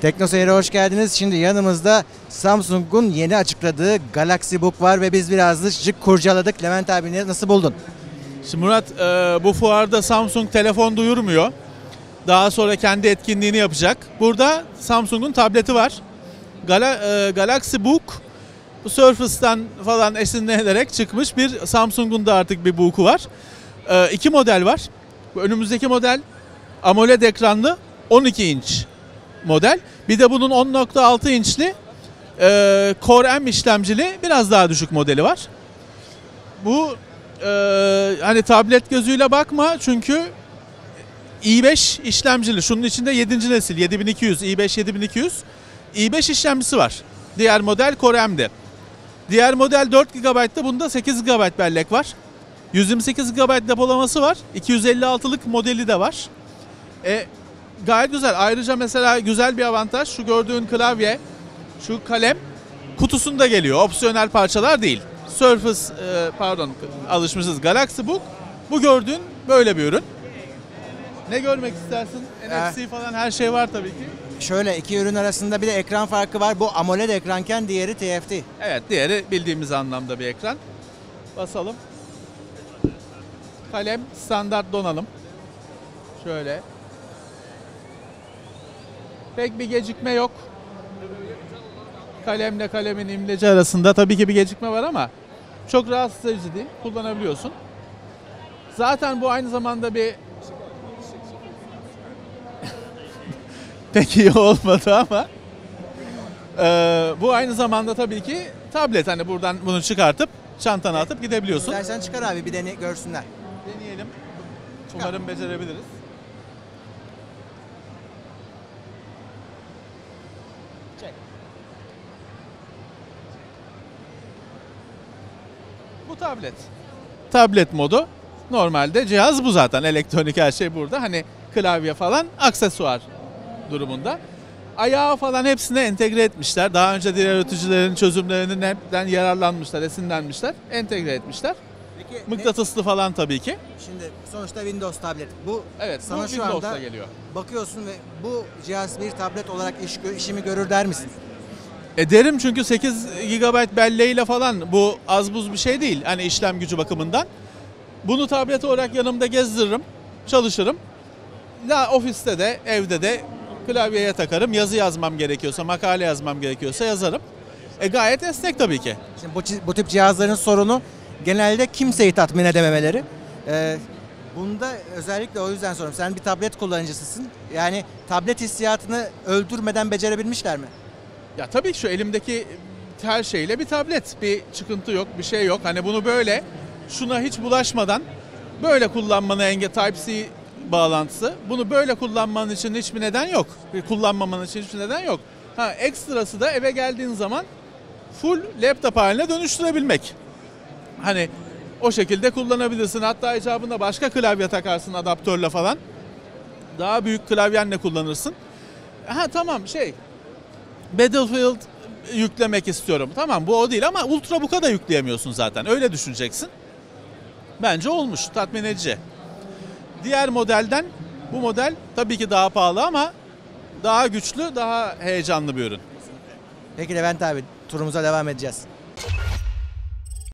TeknoSeyir'e hoş geldiniz. Şimdi yanımızda Samsung'un yeni açıkladığı Galaxy Book var ve biz birazcık kurcaladık. Levent abi nasıl buldun? Şimdi Murat, bu fuarda Samsung telefon duyurmuyor. Daha sonra kendi etkinliğini yapacak. Burada Samsung'un tableti var. Galaxy Book, Surface'dan falan esinlenerek çıkmış bir Samsung'un da artık bir Book'u var. İki model var. Önümüzdeki model AMOLED ekranlı 12 inç model. Bir de bunun 10.6 inçli Core i5 işlemcili biraz daha düşük modeli var. Bu hani tablet gözüyle bakma çünkü i5 işlemcili. Şunun içinde 7. nesil 7200, i5 7200, i5 işlemcisi var. Diğer model Core i'de. Diğer model 4 GB'da, bunda 8 GB bellek var. 128 GB depolaması var. 256'lık modeli de var. Gayet güzel. Ayrıca mesela güzel bir avantaj, şu gördüğün klavye, şu kalem kutusunda geliyor. Opsiyonel parçalar değil. Surface, pardon alışmışız. Galaxy Book, bu gördüğün böyle bir ürün. Ne görmek istersin? NFC falan her şey var tabii ki. Şöyle iki ürün arasında bir de ekran farkı var. Bu AMOLED ekranken diğeri TFT. Evet, diğeri bildiğimiz anlamda bir ekran. Basalım. Kalem standart donanım. Şöyle. Pek bir gecikme yok. Kalemle kalemin imleci arasında tabii ki bir gecikme var ama çok rahatsız edici değil. Kullanabiliyorsun. Zaten bu aynı zamanda bir pek iyi olmadı ama bu aynı zamanda tabii ki tablet. Hani buradan bunu çıkartıp çantana atıp gidebiliyorsun. İstersen çıkar abi, bir dene görsünler. Deneyelim. Çıkar. Umarım becerebiliriz. Çek. Bu tablet. Tablet modu. Normalde cihaz bu zaten. Elektronik her şey burada. Hani klavye falan aksesuar durumunda. Ayağı falan hepsine entegre etmişler. Daha önce diğer üreticilerin çözümlerinin hepten yararlanmışlar, esinlenmişler, entegre etmişler. Peki, mıknatıslı falan tabii ki. Şimdi sonuçta Windows tablet. Bu evet, sana bu şu anda geliyor. Bakıyorsun ve bu cihaz bir tablet olarak işimi görür der misin? Derim çünkü 8 GB belleğiyle falan bu az buz bir şey değil. Hani işlem gücü bakımından. Bunu tablet olarak yanımda gezdiririm, çalışırım. La ofiste de, evde de klavyeye takarım. Yazı yazmam gerekiyorsa, makale yazmam gerekiyorsa yazarım. Gayet esnek tabii ki. Şimdi bu tip cihazların sorunu genelde kimseyi tatmin edememeleri. Bunda özellikle o yüzden soruyorum. Sen bir tablet kullanıcısısın. Yani tablet hissiyatını öldürmeden becerebilmişler mi? Ya tabii şu elimdeki her şeyle bir tablet. Bir çıkıntı yok, bir şey yok. Hani bunu böyle, şuna hiç bulaşmadan böyle kullanmanı Type-C bağlantısı. Bunu böyle kullanmanın için hiçbir neden yok. Kullanmamanın için hiçbir neden yok. Ha, ekstrası da eve geldiğin zaman full laptop haline dönüştürebilmek. Hani o şekilde kullanabilirsin. Hatta icabında başka klavye takarsın adaptörle falan. Daha büyük klavyenle kullanırsın. Ha tamam, şey Battlefield yüklemek istiyorum. Tamam, bu o değil ama Ultrabook'a da yükleyemiyorsun zaten. Öyle düşüneceksin. Bence olmuş, tatmin edici. Diğer modelden bu model tabii ki daha pahalı ama daha güçlü, daha heyecanlı bir ürün. Peki Levent abi, turumuza devam edeceğiz.